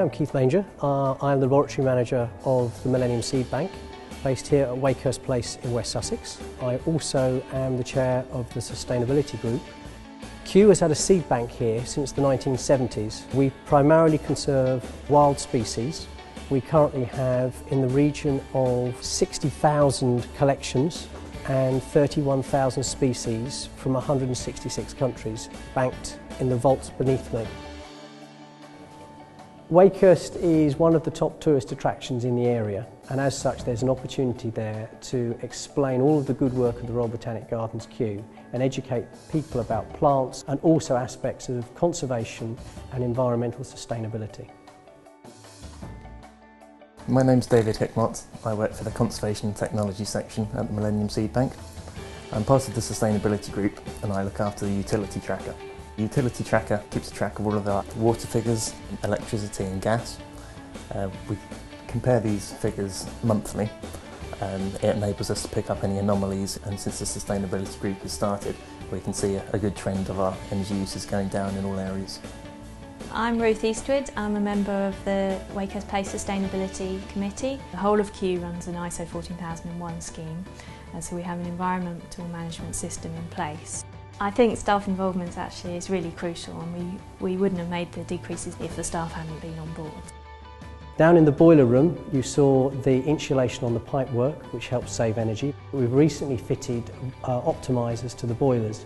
Hi, I'm Keith Manger. I'm the laboratory manager of the Millennium Seed Bank, based here at Wakehurst Place in West Sussex. I also am the chair of the Sustainability Group. Kew has had a seed bank here since the 1970s. We primarily conserve wild species. We currently have in the region of 60,000 collections and 31,000 species from 166 countries banked in the vaults beneath me. Wakehurst is one of the top tourist attractions in the area, and as such there's an opportunity there to explain all of the good work of the Royal Botanic Gardens Kew and educate people about plants and also aspects of conservation and environmental sustainability. My name's David Hickmott. I work for the Conservation Technology section at the Millennium Seed Bank. I'm part of the Sustainability Group and I look after the Utility Tracker. The Utility Tracker keeps track of all of our water figures, electricity and gas. We compare these figures monthly and it enables us to pick up any anomalies, and since the Sustainability Group has started we can see a good trend of our energy uses going down in all areas. I'm Ruth Eastwood. I'm a member of the Wakehurst Place Sustainability Committee. The whole of Kew runs an ISO 14001 scheme, and so we have an environmental management system in place. I think staff involvement actually is really crucial, and we wouldn't have made the decreases if the staff hadn't been on board. Down in the boiler room you saw the insulation on the pipework, which helps save energy. We've recently fitted optimisers to the boilers.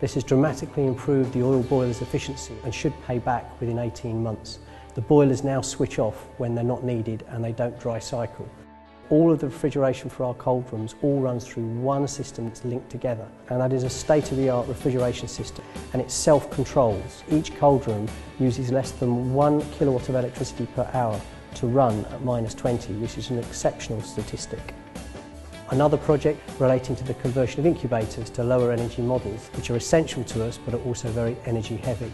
This has dramatically improved the oil boiler's efficiency and should pay back within 18 months. The boilers now switch off when they're not needed and they don't dry cycle. All of the refrigeration for our cold rooms all runs through one system that's linked together, and that is a state-of-the-art refrigeration system, and it self-controls. Each cold room uses less than 1 kilowatt of electricity per hour to run at -20, which is an exceptional statistic. Another project relating to the conversion of incubators to lower energy models, which are essential to us but are also very energy heavy.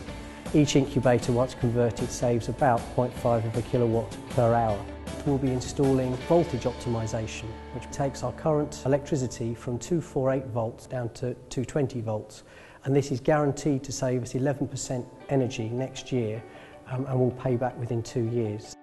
Each incubator, once converted, saves about 0.5 of a kilowatt per hour. We'll be installing voltage optimisation, which takes our current electricity from 248 volts down to 220 volts, and this is guaranteed to save us 11% energy next year, and will pay back within 2 years.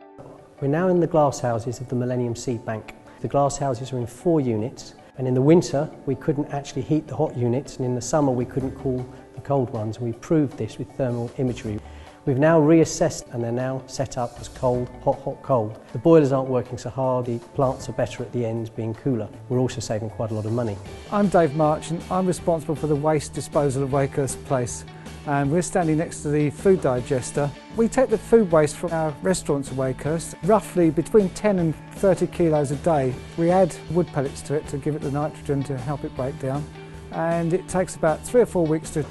We're now in the glass houses of the Millennium Seed Bank. The glass houses are in 4 units, and in the winter we couldn't actually heat the hot units, and in the summer we couldn't cool the cold ones, and we proved this with thermal imagery. We've now reassessed and they're now set up as cold, hot, hot, cold. The boilers aren't working so hard, the plants are better at the ends being cooler. We're also saving quite a lot of money. I'm Dave March and I'm responsible for the waste disposal at Wakehurst Place, and we're standing next to the food digester. We take the food waste from our restaurants at Wakehurst, roughly between 10 and 30 kilos a day. We add wood pellets to it to give it the nitrogen to help it break down, and it takes about 3 or 4 weeks to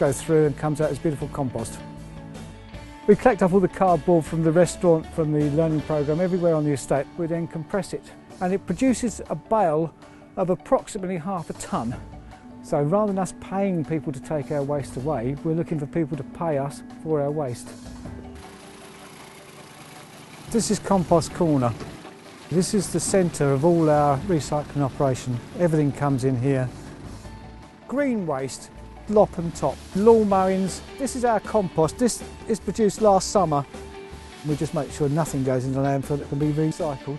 go through and comes out as beautiful compost. We collect up all the cardboard from the restaurant, from the learning programme, everywhere on the estate. We then compress it and it produces a bale of approximately half a tonne. So rather than us paying people to take our waste away, we're looking for people to pay us for our waste. This is Compost Corner. This is the centre of all our recycling operation. Everything comes in here. Green waste. Lop and top, lawn mowings. This is our compost. This is produced last summer. We just make sure nothing goes into landfill that can be recycled.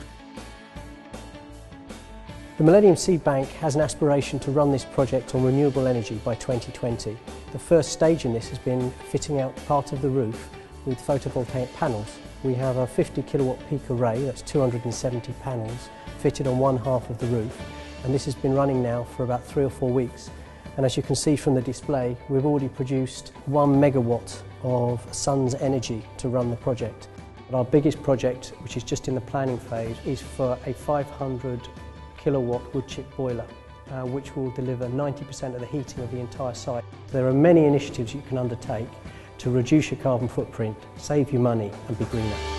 The Millennium Seed Bank has an aspiration to run this project on renewable energy by 2020. The first stage in this has been fitting out part of the roof with photovoltaic panels. We have a 50 kilowatt peak array, that's 270 panels, fitted on one half of the roof, and this has been running now for about 3 or 4 weeks. And as you can see from the display, we've already produced 1 megawatt of sun's energy to run the project. But our biggest project, which is just in the planning phase, is for a 500 kilowatt wood chip boiler, which will deliver 90% of the heating of the entire site. There are many initiatives you can undertake to reduce your carbon footprint, save you money and be greener.